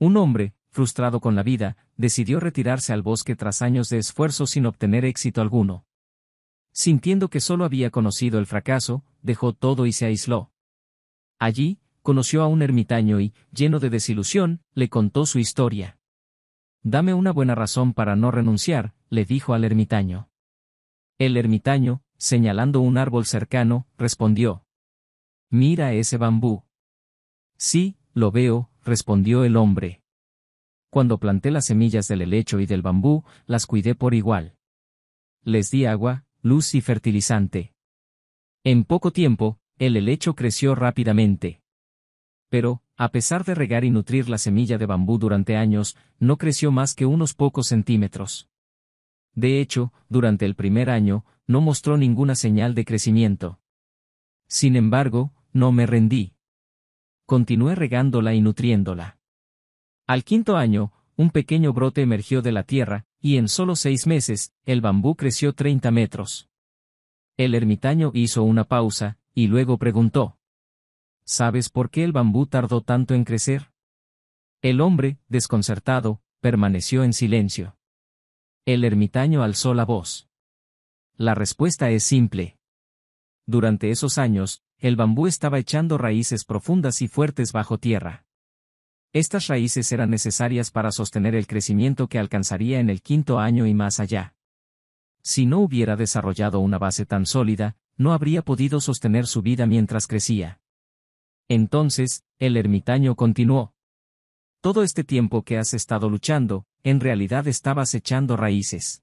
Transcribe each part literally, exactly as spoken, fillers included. Un hombre, frustrado con la vida, decidió retirarse al bosque tras años de esfuerzo sin obtener éxito alguno. Sintiendo que solo había conocido el fracaso, dejó todo y se aisló. Allí, conoció a un ermitaño y, lleno de desilusión, le contó su historia. «Dame una buena razón para no renunciar», le dijo al ermitaño. El ermitaño, señalando un árbol cercano, respondió: «Mira ese bambú». «Sí, lo veo», respondió el hombre. «Cuando planté las semillas del helecho y del bambú, las cuidé por igual. Les di agua, luz y fertilizante. En poco tiempo, el helecho creció rápidamente. Pero, a pesar de regar y nutrir la semilla de bambú durante años, no creció más que unos pocos centímetros. De hecho, durante el primer año, no mostró ninguna señal de crecimiento. Sin embargo, no me rendí. Continué regándola y nutriéndola. Al quinto año, un pequeño brote emergió de la tierra, y en solo seis meses, el bambú creció treinta metros. El ermitaño hizo una pausa, y luego preguntó: ¿Sabes por qué el bambú tardó tanto en crecer? El hombre, desconcertado, permaneció en silencio. El ermitaño alzó la voz. La respuesta es simple. Durante esos años, el bambú estaba echando raíces profundas y fuertes bajo tierra. Estas raíces eran necesarias para sostener el crecimiento que alcanzaría en el quinto año y más allá. Si no hubiera desarrollado una base tan sólida, no habría podido sostener su vida mientras crecía. Entonces, el ermitaño continuó: Todo este tiempo que has estado luchando, en realidad estabas echando raíces.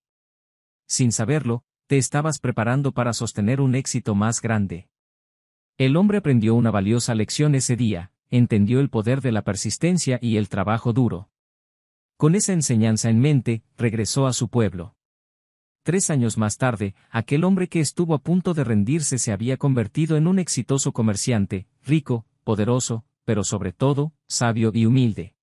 Sin saberlo, te estabas preparando para sostener un éxito más grande. El hombre aprendió una valiosa lección ese día. Entendió el poder de la persistencia y el trabajo duro. Con esa enseñanza en mente, regresó a su pueblo. Tres años más tarde, aquel hombre que estuvo a punto de rendirse se había convertido en un exitoso comerciante, rico, poderoso, pero sobre todo, sabio y humilde.